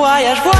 Voyage, voyage.